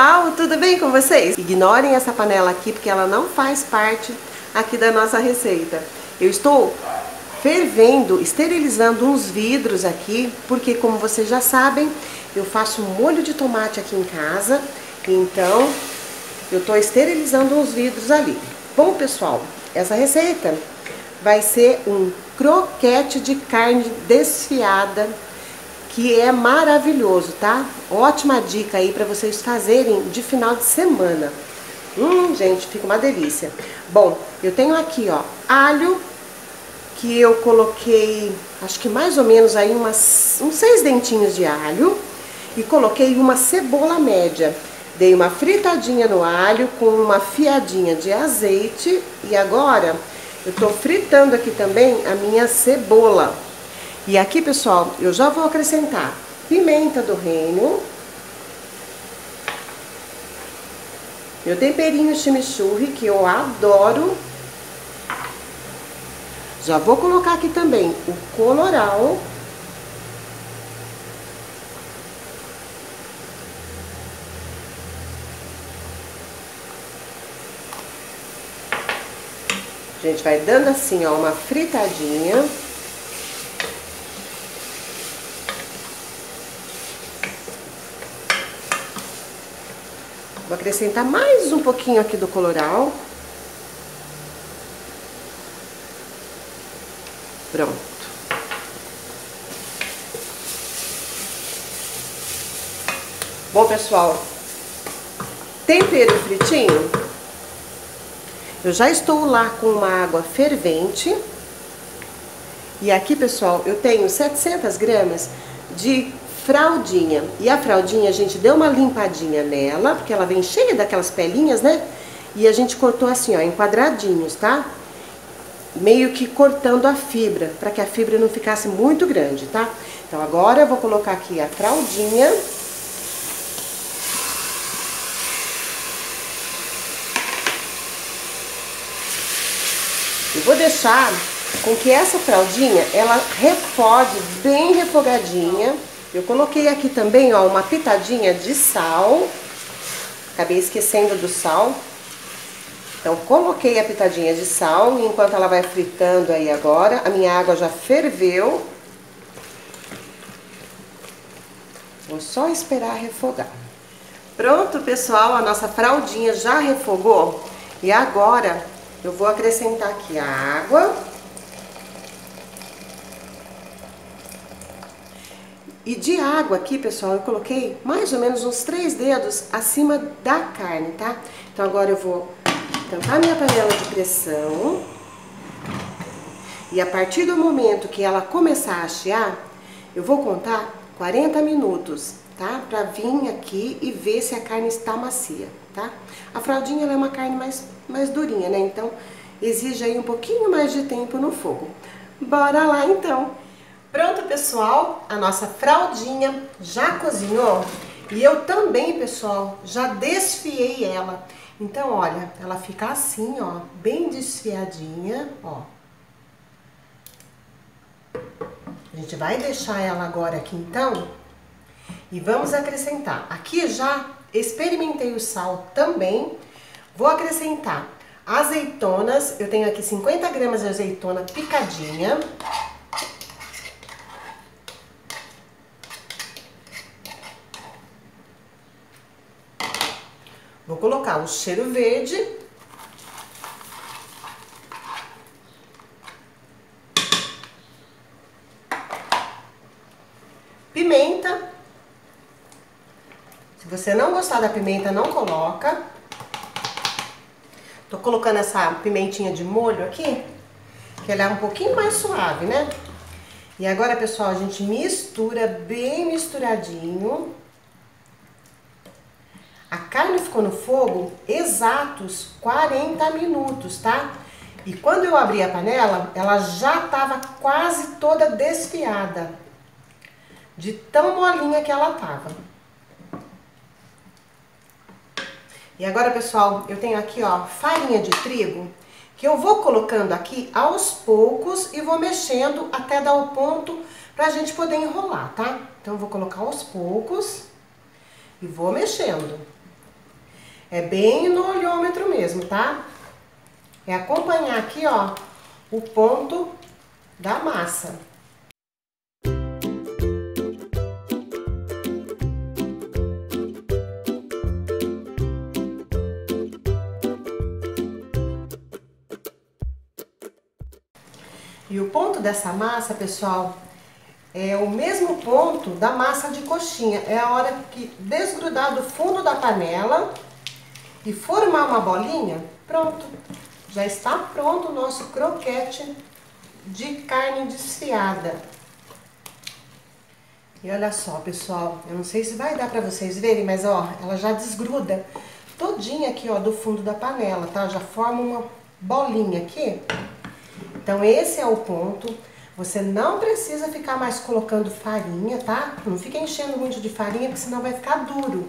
pessoal, tudo bem com vocês? Ignorem essa panela aqui porque ela não faz parte aqui da nossa receita. Eu estou fervendo, esterilizando uns vidros aqui, porque como vocês já sabem, eu faço molho de tomate aqui em casa, então eu estou esterilizando uns vidros ali. Bom pessoal, essa receita vai ser um croquete de carne desfiada, que é maravilhoso, tá? Ótima dica aí para vocês fazerem de final de semana. Gente, fica uma delícia. Bom, eu tenho aqui, ó, alho, que eu coloquei, acho que mais ou menos aí uns 6 dentinhos de alho, e coloquei uma cebola média. Dei uma fritadinha no alho com uma fiadinha de azeite, e agora eu tô fritando aqui também a minha cebola. E aqui, pessoal, eu já vou acrescentar pimenta do reino, meu temperinho chimichurri, que eu adoro. Já vou colocar aqui também o colorau. A gente vai dando assim, ó, uma fritadinha. Vou acrescentar mais um pouquinho aqui do colorau. Pronto. Bom, pessoal, tempero fritinho. Eu já estou lá com uma água fervente. E aqui, pessoal, eu tenho 700 gramas de fraldinha. E a fraldinha a gente deu uma limpadinha nela, porque ela vem cheia daquelas pelinhas, né? E a gente cortou assim, ó, em quadradinhos, tá? Meio que cortando a fibra, para que a fibra não ficasse muito grande, tá? Então agora eu vou colocar aqui a fraldinha. E vou deixar com que essa fraldinha, ela refogue bem refogadinha. Eu coloquei aqui também, ó, uma pitadinha de sal. Acabei esquecendo do sal. Então, coloquei a pitadinha de sal. E enquanto ela vai fritando aí agora, a minha água já ferveu. Vou só esperar refogar. Pronto, pessoal. A nossa fraldinha já refogou. E agora, eu vou acrescentar aqui a água. E de água aqui, pessoal, eu coloquei mais ou menos uns 3 dedos acima da carne, tá? Então agora eu vou tampar minha panela de pressão. E a partir do momento que ela começar a chiar, eu vou contar 40 minutos, tá? Pra vir aqui e ver se a carne está macia, tá? A fraldinha, ela é uma carne mais durinha, né? Então exige aí um pouquinho mais de tempo no fogo. Bora lá, então! Pronto, pessoal, a nossa fraldinha já cozinhou e eu também, pessoal, já desfiei ela. Então, olha, ela fica assim, ó, bem desfiadinha, ó. A gente vai deixar ela agora aqui, então, e vamos acrescentar. Aqui já experimentei o sal também, vou acrescentar azeitonas. Eu tenho aqui 50 gramas de azeitona picadinha. Vou colocar o cheiro verde. Pimenta. Se você não gostar da pimenta, não coloca. Tô colocando essa pimentinha de molho aqui, que ela é um pouquinho mais suave, né? E agora, pessoal, a gente mistura bem misturadinho. A carne ficou no fogo exatos 40 minutos, tá? E quando eu abri a panela, ela já tava quase toda desfiada. De tão molinha que ela tava. E agora, pessoal, eu tenho aqui, ó, farinha de trigo, que eu vou colocando aqui aos poucos e vou mexendo até dar o ponto pra gente poder enrolar, tá? Então eu vou colocar aos poucos e vou mexendo. É bem no olhômetro mesmo, tá? É acompanhar aqui, ó, o ponto da massa. E o ponto dessa massa, pessoal, é o mesmo ponto da massa de coxinha. É a hora que desgrudar do fundo da panela e formar uma bolinha, pronto. Já está pronto o nosso croquete de carne desfiada. E olha só, pessoal, eu não sei se vai dar pra vocês verem, mas ó, ela já desgruda todinha aqui, ó, do fundo da panela, tá? Já forma uma bolinha aqui. Então esse é o ponto, você não precisa ficar mais colocando farinha, tá? Não fica enchendo muito de farinha, porque senão vai ficar duro.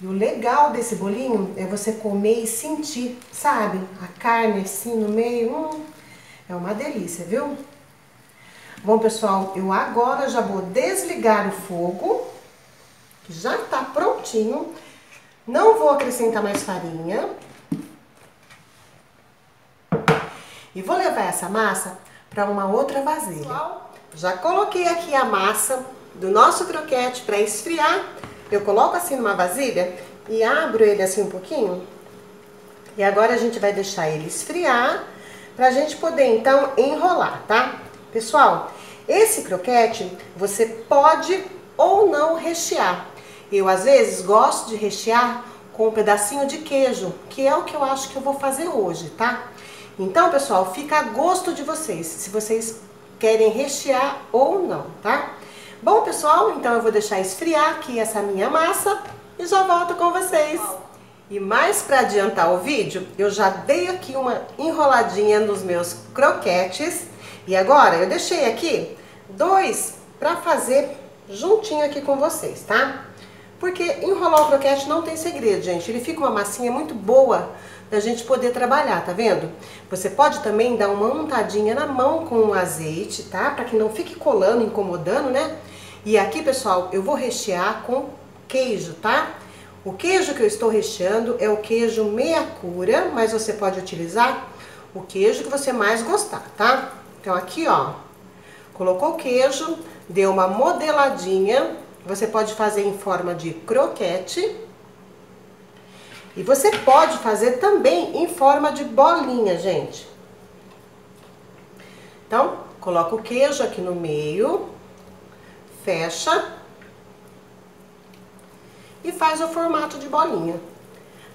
E o legal desse bolinho é você comer e sentir, sabe? A carne assim no meio, é uma delícia, viu? Bom, pessoal, eu agora já vou desligar o fogo, que já tá prontinho. Não vou acrescentar mais farinha. E vou levar essa massa para uma outra vasilha. Já coloquei aqui a massa do nosso croquete para esfriar. Eu coloco assim numa vasilha e abro ele assim um pouquinho. E agora a gente vai deixar ele esfriar para a gente poder então enrolar, tá? Pessoal, esse croquete você pode ou não rechear. Eu às vezes gosto de rechear com um pedacinho de queijo, que é o que eu acho que eu vou fazer hoje, tá? Então, pessoal, fica a gosto de vocês, se vocês querem rechear ou não, tá? Bom, pessoal, então eu vou deixar esfriar aqui essa minha massa e já volto com vocês. E mais para adiantar o vídeo, eu já dei aqui uma enroladinha nos meus croquetes. E agora eu deixei aqui dois para fazer juntinho aqui com vocês, tá? Porque enrolar o croquete não tem segredo, gente. Ele fica uma massinha muito boa da gente poder trabalhar, tá vendo? Você pode também dar uma untadinha na mão com o azeite, tá? Pra que não fique colando, incomodando, né? E aqui, pessoal, eu vou rechear com queijo, tá? O queijo que eu estou recheando é o queijo meia cura, mas você pode utilizar o queijo que você mais gostar, tá? Então aqui, ó, colocou o queijo, deu uma modeladinha. Você pode fazer em forma de croquete. E você pode fazer também em forma de bolinha, gente. Então, coloca o queijo aqui no meio, fecha e faz o formato de bolinha.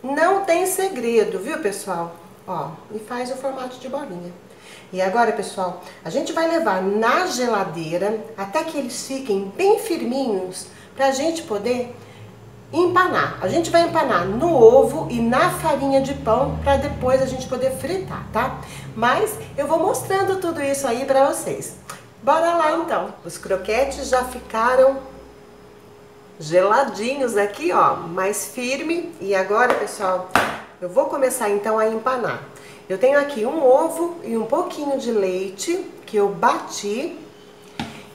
Não tem segredo, viu, pessoal? Ó, e faz o formato de bolinha. E agora, pessoal, a gente vai levar na geladeira até que eles fiquem bem firminhos pra gente poder empanar. A gente vai empanar no ovo e na farinha de pão para depois a gente poder fritar, tá? Mas eu vou mostrando tudo isso aí para vocês. Bora lá então. Os croquetes já ficaram geladinhos aqui, ó, mais firme. E agora, pessoal, eu vou começar então a empanar. Eu tenho aqui um ovo e um pouquinho de leite que eu bati.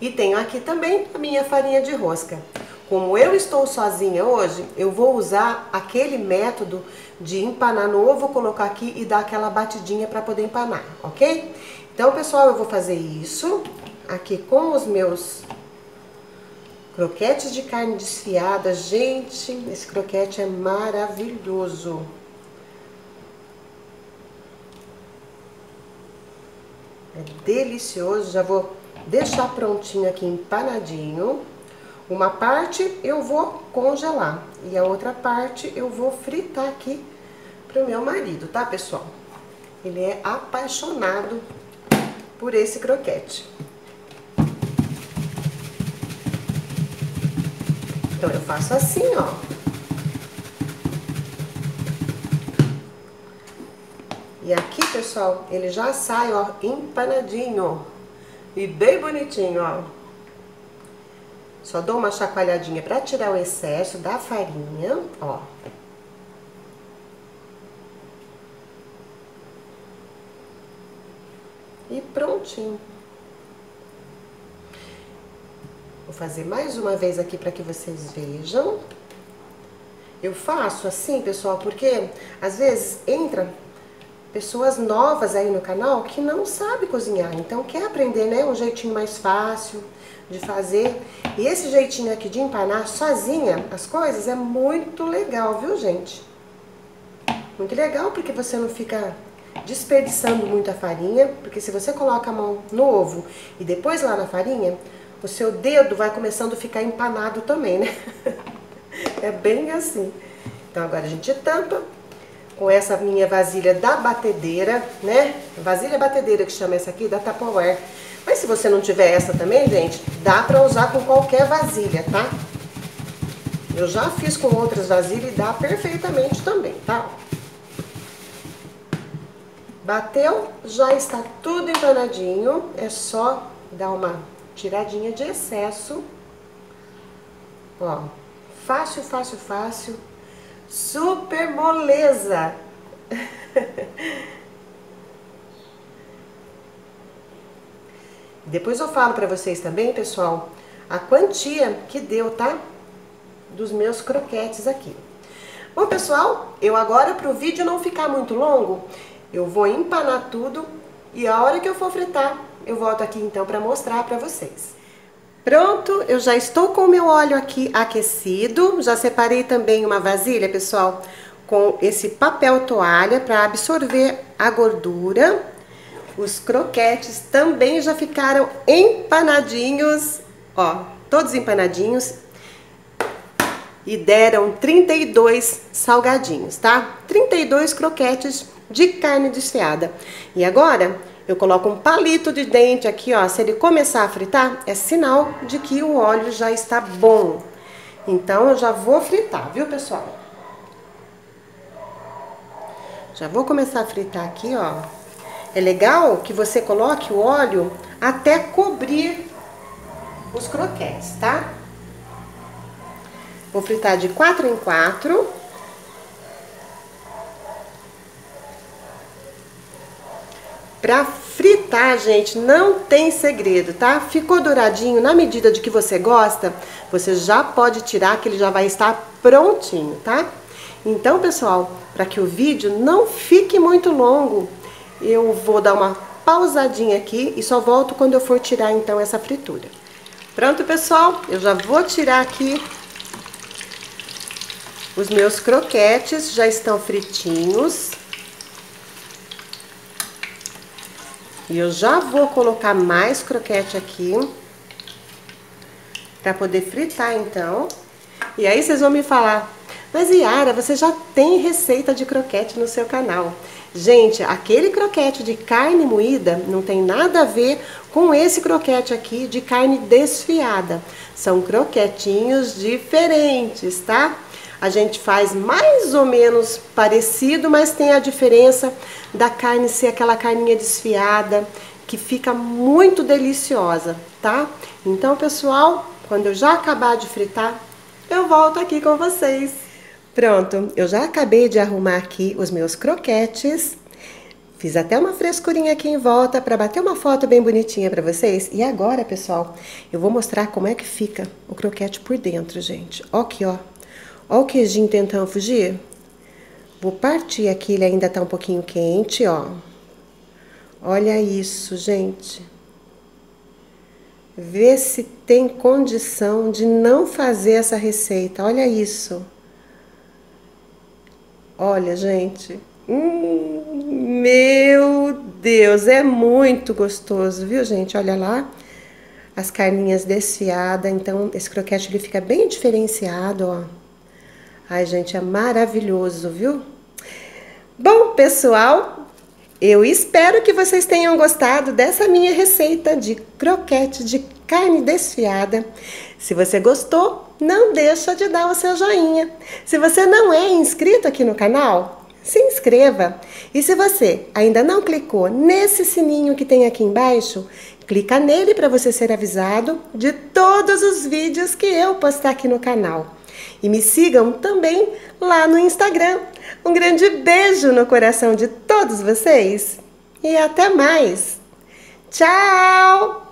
E tenho aqui também a minha farinha de rosca. Como eu estou sozinha hoje, eu vou usar aquele método de empanar no ovo, colocar aqui e dar aquela batidinha para poder empanar, ok? Então, pessoal, eu vou fazer isso aqui com os meus croquetes de carne desfiada. Gente, esse croquete é maravilhoso. É delicioso. Já vou deixar prontinho aqui, empanadinho. Uma parte eu vou congelar e a outra parte eu vou fritar aqui pro meu marido, tá, pessoal? Ele é apaixonado por esse croquete. Então eu faço assim, ó. E aqui, pessoal, ele já sai, ó, empanadinho e bem bonitinho, ó. Só dou uma chacoalhadinha pra tirar o excesso da farinha, ó. E prontinho. Vou fazer mais uma vez aqui pra que vocês vejam. Eu faço assim, pessoal, porque às vezes entra pessoas novas aí no canal que não sabe cozinhar. Então quer aprender, né, um jeitinho mais fácil de fazer. E esse jeitinho aqui de empanar sozinha as coisas é muito legal, viu, gente? Muito legal, porque você não fica desperdiçando muito a farinha, porque se você coloca a mão no ovo e depois lá na farinha, o seu dedo vai começando a ficar empanado também, né? É bem assim. Então agora a gente tampa com essa minha vasilha da batedeira, né? Vasilha batedeira que chama essa aqui, da Tupperware. Mas se você não tiver essa também, gente, dá pra usar com qualquer vasilha, tá? Eu já fiz com outras vasilhas e dá perfeitamente também, tá? Bateu, já está tudo empanadinho, é só dar uma tiradinha de excesso. Ó, fácil, fácil, fácil, super moleza! Depois eu falo pra vocês também, pessoal, a quantia que deu, tá? Dos meus croquetes aqui. Bom, pessoal, eu agora, pro vídeo não ficar muito longo, eu vou empanar tudo e a hora que eu for fritar, eu volto aqui então para mostrar para vocês. Pronto, eu já estou com o meu óleo aqui aquecido. Já separei também uma vasilha, pessoal, com esse papel toalha para absorver a gordura. Os croquetes também já ficaram empanadinhos, ó, todos empanadinhos. E deram 32 salgadinhos, tá? 32 croquetes de carne desfiada. E agora eu coloco um palito de dente aqui, ó. Se ele começar a fritar, é sinal de que o óleo já está bom. Então eu já vou fritar, viu, pessoal? Já vou começar a fritar aqui, ó. É legal que você coloque o óleo até cobrir os croquetes, tá? Vou fritar de 4 em 4. Pra fritar, gente, não tem segredo, tá? Ficou douradinho na medida de que você gosta, você já pode tirar, que ele já vai estar prontinho, tá? Então, pessoal, para que o vídeo não fique muito longo, eu vou dar uma pausadinha aqui e só volto quando eu for tirar, então, essa fritura. Pronto, pessoal, eu já vou tirar aqui. Os meus croquetes já estão fritinhos. E eu já vou colocar mais croquete aqui, pra poder fritar, então. E aí vocês vão me falar, mas Iara, você já tem receita de croquete no seu canal. Gente, aquele croquete de carne moída não tem nada a ver com esse croquete aqui de carne desfiada. São croquetinhos diferentes, tá? A gente faz mais ou menos parecido, mas tem a diferença da carne ser aquela carninha desfiada, que fica muito deliciosa, tá? Então, pessoal, quando eu já acabar de fritar, eu volto aqui com vocês. Pronto, eu já acabei de arrumar aqui os meus croquetes. Fiz até uma frescurinha aqui em volta para bater uma foto bem bonitinha para vocês. E agora, pessoal, eu vou mostrar como é que fica o croquete por dentro, gente. Ó aqui, ó. Ó o queijinho tentando fugir. Vou partir aqui, ele ainda tá um pouquinho quente, ó. Olha isso, gente. Vê se tem condição de não fazer essa receita. Olha isso. Olha, gente. Meu Deus, é muito gostoso, viu, gente? Olha lá. As carninhas desfiadas, então esse croquete ele fica bem diferenciado, ó. Ai, gente, é maravilhoso, viu? Bom, pessoal, eu espero que vocês tenham gostado dessa minha receita de croquete de carne desfiada. Se você gostou, não deixa de dar o seu joinha. Se você não é inscrito aqui no canal, se inscreva. E se você ainda não clicou nesse sininho que tem aqui embaixo, clica nele para você ser avisado de todos os vídeos que eu postar aqui no canal. E me sigam também lá no Instagram. Um grande beijo no coração de todos vocês e até mais. Tchau!